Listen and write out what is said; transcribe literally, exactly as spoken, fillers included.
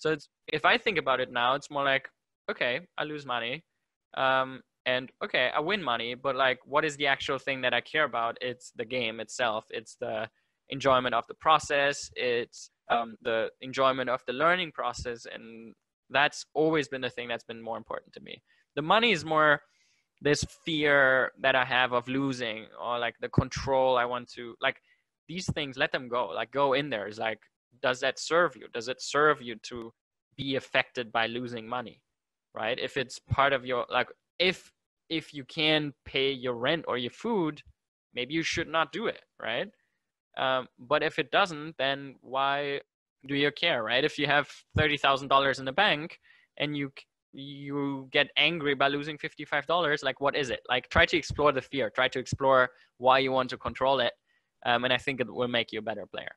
So it's, if I think about it now, it's more like, okay, I lose money. Um, and okay, I win money, but like, what is the actual thing that I care about? It's the game itself. It's the enjoyment of the process. It's um, the enjoyment of the learning process. And that's always been the thing that's been more important to me. The money is more this fear that I have of losing, or like the control I want to, like these things, let them go, like go in there. It's like, does that serve you? Does it serve you to be affected by losing money, right? If it's part of your, like, if if you can pay your rent or your food, maybe you should not do it, right? Um, but if it doesn't, then why do you care, right? If you have thirty thousand dollars in the bank and you you get angry by losing fifty-five dollars, like what is it? Like try to explore the fear, try to explore why you want to control it. Um, and I think it will make you a better player.